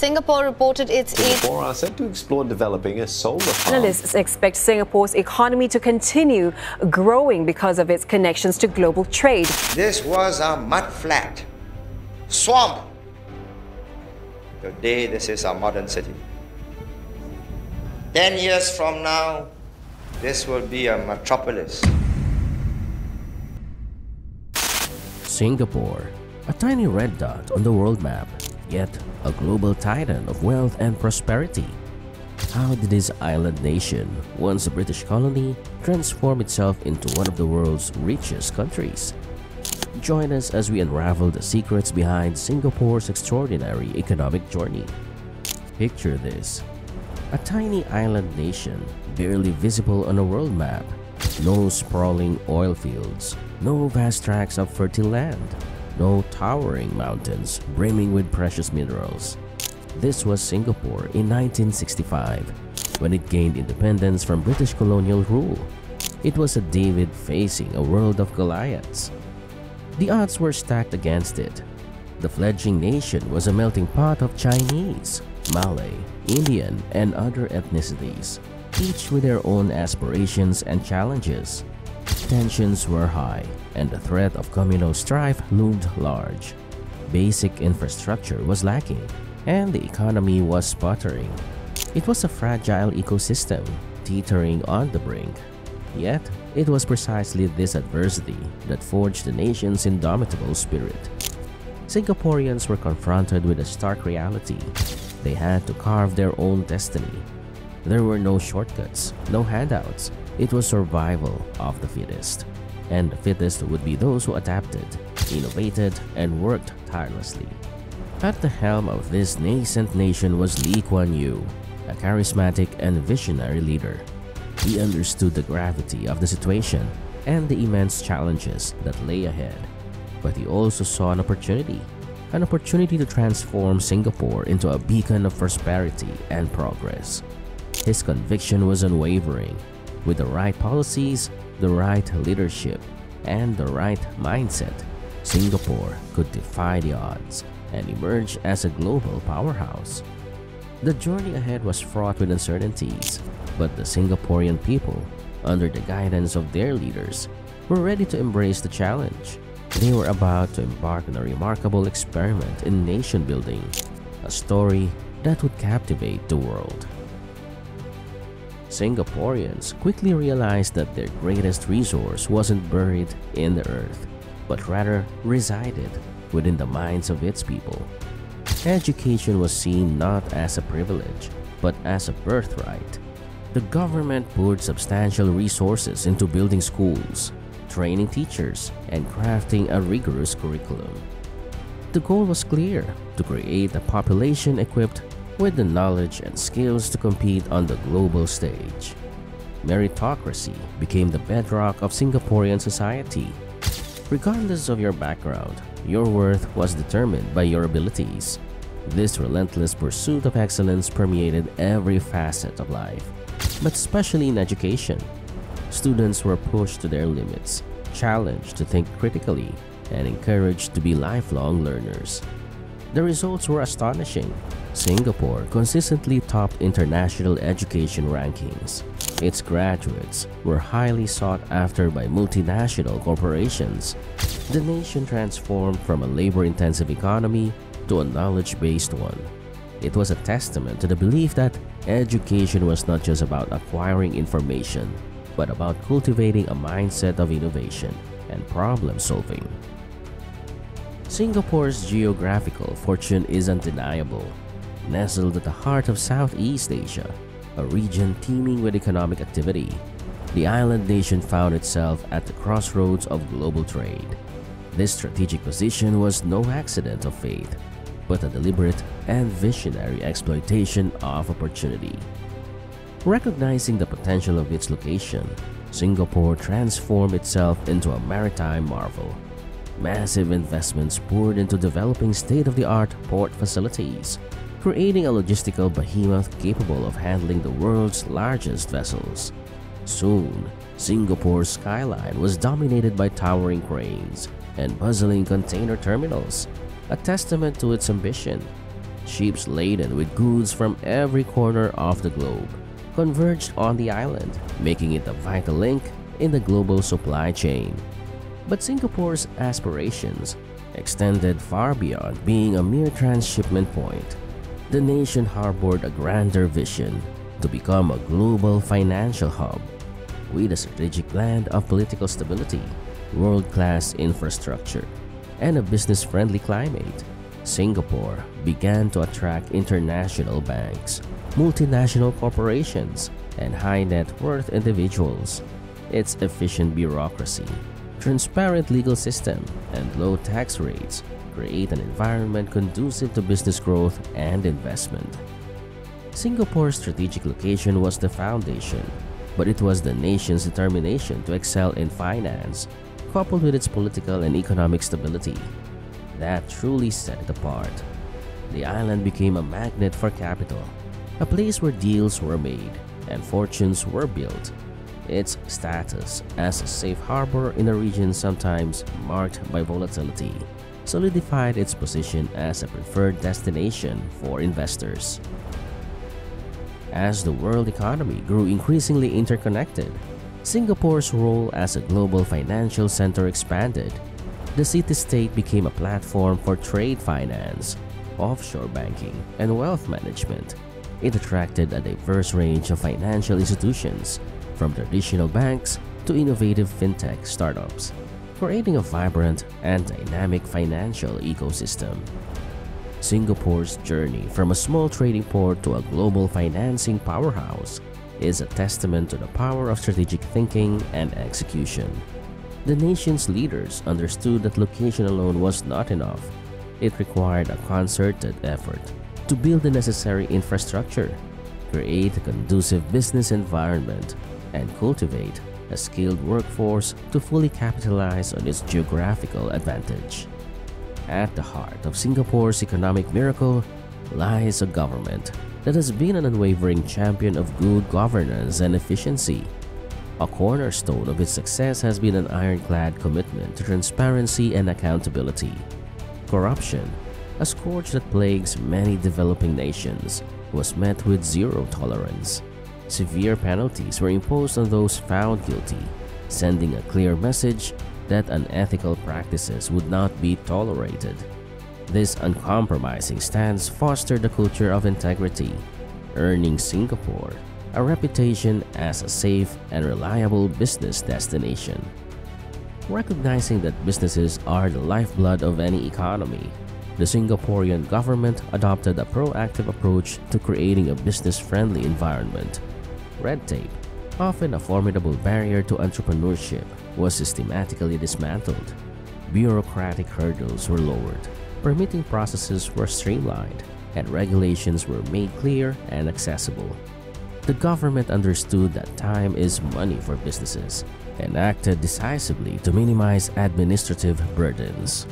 Singapore reported its Singapore are set to explore developing a solar farm. Analysts expect Singapore's economy to continue growing because of its connections to global trade. This was a mud flat swamp. Today, this is a modern city. 10 years from now, this will be a metropolis. Singapore, a tiny red dot on the world map, yet a global titan of wealth and prosperity. How did this island nation, once a British colony, transform itself into one of the world's richest countries? Join us as we unravel the secrets behind Singapore's extraordinary economic journey. Picture this: a tiny island nation, barely visible on a world map. No sprawling oil fields, no vast tracts of fertile land, no towering mountains brimming with precious minerals. This was Singapore in 1965, when it gained independence from British colonial rule. It was a David facing a world of Goliaths. The odds were stacked against it. The fledgling nation was a melting pot of Chinese, Malay, Indian, and other ethnicities, each with their own aspirations and challenges. Tensions were high, and the threat of communal strife loomed large. Basic infrastructure was lacking, and the economy was sputtering. It was a fragile ecosystem, teetering on the brink. Yet, it was precisely this adversity that forged the nation's indomitable spirit. Singaporeans were confronted with a stark reality. They had to carve their own destiny. There were no shortcuts, no handouts. It was survival of the fittest. And the fittest would be those who adapted, innovated, and worked tirelessly. At the helm of this nascent nation was Lee Kuan Yew, a charismatic and visionary leader. He understood the gravity of the situation and the immense challenges that lay ahead. But he also saw an opportunity to transform Singapore into a beacon of prosperity and progress. His conviction was unwavering. With the right policies, the right leadership, and the right mindset, Singapore could defy the odds and emerge as a global powerhouse. The journey ahead was fraught with uncertainties, but the Singaporean people, under the guidance of their leaders, were ready to embrace the challenge. They were about to embark on a remarkable experiment in nation building, a story that would captivate the world. Singaporeans quickly realized that their greatest resource wasn't buried in the earth, but rather resided within the minds of its people. Education was seen not as a privilege, but as a birthright. The government poured substantial resources into building schools, training teachers, and crafting a rigorous curriculum. The goal was clear: to create a population equipped with the knowledge and skills to compete on the global stage. Meritocracy became the bedrock of Singaporean society. Regardless of your background, your worth was determined by your abilities. This relentless pursuit of excellence permeated every facet of life, but especially in education. Students were pushed to their limits, challenged to think critically, and encouraged to be lifelong learners. The results were astonishing. Singapore consistently topped international education rankings. Its graduates were highly sought after by multinational corporations. The nation transformed from a labor-intensive economy to a knowledge-based one. It was a testament to the belief that education was not just about acquiring information, but about cultivating a mindset of innovation and problem-solving. Singapore's geographical fortune is undeniable. Nestled at the heart of Southeast Asia, a region teeming with economic activity, the island nation found itself at the crossroads of global trade. This strategic position was no accident of fate, but a deliberate and visionary exploitation of opportunity. Recognizing the potential of its location, Singapore transformed itself into a maritime marvel. Massive investments poured into developing state-of-the-art port facilities, creating a logistical behemoth capable of handling the world's largest vessels. Soon, Singapore's skyline was dominated by towering cranes and bustling container terminals, a testament to its ambition. Ships laden with goods from every corner of the globe converged on the island, making it a vital link in the global supply chain. But Singapore's aspirations extended far beyond being a mere transshipment point. The nation harbored a grander vision to become a global financial hub with a strategic land of political stability, world-class infrastructure, and a business-friendly climate. Singapore began to attract international banks, multinational corporations, and high-net-worth individuals. Its efficient bureaucracy, transparent legal system, and low tax rates create an environment conducive to business growth and investment. Singapore's strategic location was the foundation, but it was the nation's determination to excel in finance, coupled with its political and economic stability, that truly set it apart. The island became a magnet for capital, a place where deals were made and fortunes were built. Its status as a safe harbor in a region sometimes marked by volatility solidified its position as a preferred destination for investors. As the world economy grew increasingly interconnected, Singapore's role as a global financial center expanded. The city-state became a platform for trade finance, offshore banking, and wealth management. It attracted a diverse range of financial institutions, from traditional banks to innovative fintech startups, creating a vibrant and dynamic financial ecosystem. Singapore's journey from a small trading port to a global financing powerhouse is a testament to the power of strategic thinking and execution. The nation's leaders understood that location alone was not enough. It required a concerted effort to build the necessary infrastructure, create a conducive business environment, and cultivate a skilled workforce to fully capitalize on its geographical advantage. At the heart of Singapore's economic miracle lies a government that has been an unwavering champion of good governance and efficiency. A cornerstone of its success has been an ironclad commitment to transparency and accountability. Corruption, a scourge that plagues many developing nations, was met with zero tolerance. Severe penalties were imposed on those found guilty, sending a clear message that unethical practices would not be tolerated. This uncompromising stance fostered a culture of integrity, earning Singapore a reputation as a safe and reliable business destination. Recognizing that businesses are the lifeblood of any economy, the Singaporean government adopted a proactive approach to creating a business-friendly environment. Red tape, often a formidable barrier to entrepreneurship, was systematically dismantled. Bureaucratic hurdles were lowered, permitting processes were streamlined, and regulations were made clear and accessible. The government understood that time is money for businesses and acted decisively to minimize administrative burdens.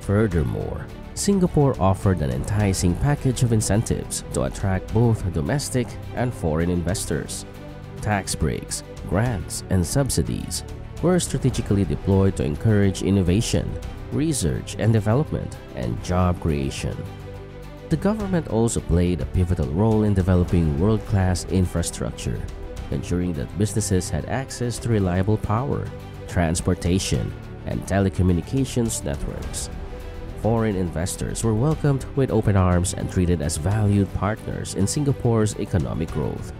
Furthermore, Singapore offered an enticing package of incentives to attract both domestic and foreign investors. Tax breaks, grants, and subsidies were strategically deployed to encourage innovation, research and development, and job creation. The government also played a pivotal role in developing world-class infrastructure, ensuring that businesses had access to reliable power, transportation, and telecommunications networks. Foreign investors were welcomed with open arms and treated as valued partners in Singapore's economic growth.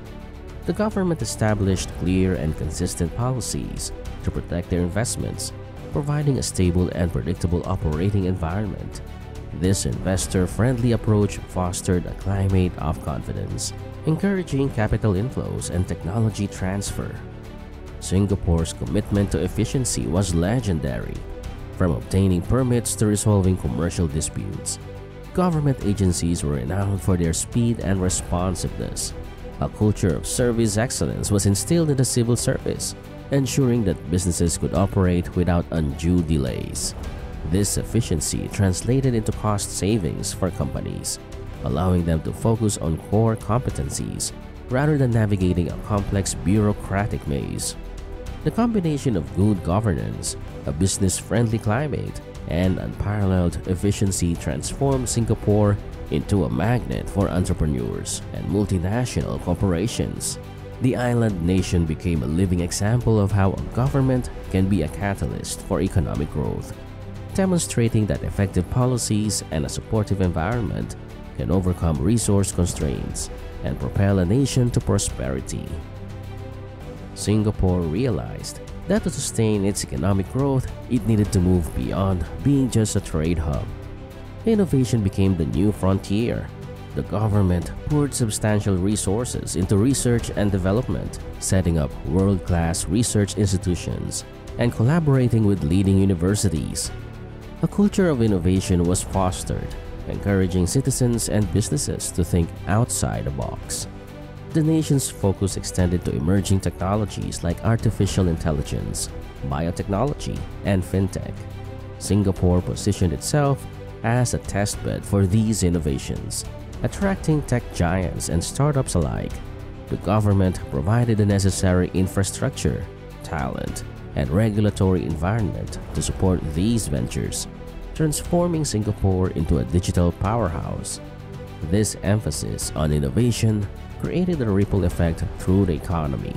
The government established clear and consistent policies to protect their investments, providing a stable and predictable operating environment. This investor-friendly approach fostered a climate of confidence, encouraging capital inflows and technology transfer. Singapore's commitment to efficiency was legendary. From obtaining permits to resolving commercial disputes, government agencies were renowned for their speed and responsiveness. A culture of service excellence was instilled in the civil service, ensuring that businesses could operate without undue delays. This efficiency translated into cost savings for companies, allowing them to focus on core competencies rather than navigating a complex bureaucratic maze. The combination of good governance, a business-friendly climate, and unparalleled efficiency transformed Singapore into a magnet for entrepreneurs and multinational corporations. The island nation became a living example of how a government can be a catalyst for economic growth, demonstrating that effective policies and a supportive environment can overcome resource constraints and propel a nation to prosperity. Singapore realized that to sustain its economic growth, it needed to move beyond being just a trade hub. Innovation became the new frontier. The government poured substantial resources into research and development, setting up world-class research institutions and collaborating with leading universities. A culture of innovation was fostered, encouraging citizens and businesses to think outside the box. The nation's focus extended to emerging technologies like artificial intelligence, biotechnology, and fintech. Singapore positioned itself as a testbed for these innovations, attracting tech giants and startups alike. The government provided the necessary infrastructure, talent, and regulatory environment to support these ventures, transforming Singapore into a digital powerhouse. This emphasis on innovation created a ripple effect through the economy.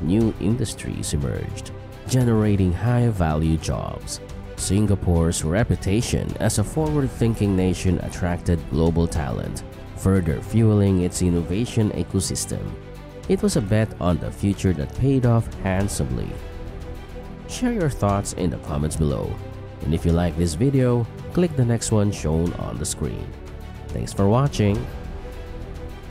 New industries emerged, generating high-value jobs. Singapore's reputation as a forward-thinking nation attracted global talent, further fueling its innovation ecosystem. It was a bet on the future that paid off handsomely. Share your thoughts in the comments below. And if you like this video, click the next one shown on the screen. Thanks for watching.